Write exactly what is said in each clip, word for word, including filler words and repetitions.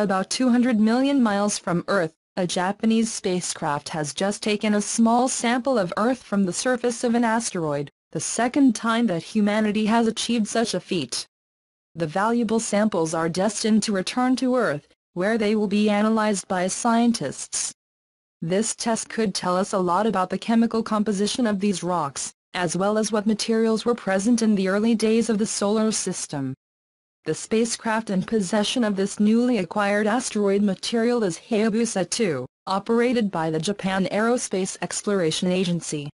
About two hundred million miles from Earth, a Japanese spacecraft has just taken a small sample of Earth from the surface of an asteroid, the second time that humanity has achieved such a feat. The valuable samples are destined to return to Earth, where they will be analyzed by scientists. This test could tell us a lot about the chemical composition of these rocks, as well as what materials were present in the early days of the solar system. The spacecraft in possession of this newly acquired asteroid material is Hayabusa two, operated by the Japan Aerospace Exploration Agency.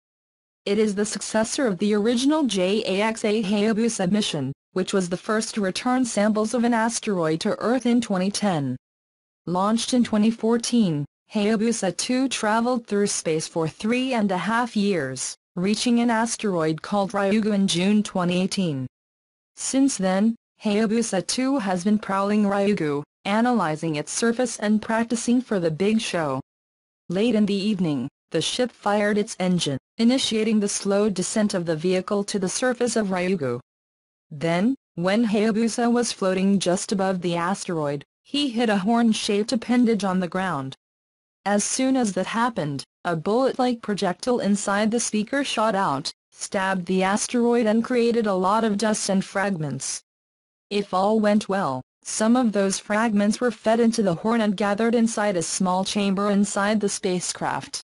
It is the successor of the original JAXA Hayabusa mission, which was the first to return samples of an asteroid to Earth in twenty ten. Launched in twenty fourteen, Hayabusa two traveled through space for three and a half years, reaching an asteroid called Ryugu in June twenty eighteen. Since then, Hayabusa two has been prowling Ryugu, analyzing its surface and practicing for the big show. Late in the evening, the ship fired its engine, initiating the slow descent of the vehicle to the surface of Ryugu. Then, when Hayabusa was floating just above the asteroid, he hit a horn-shaped appendage on the ground. As soon as that happened, a bullet-like projectile inside the speaker shot out, stabbed the asteroid and created a lot of dust and fragments. If all went well, some of those fragments were fed into the horn and gathered inside a small chamber inside the spacecraft.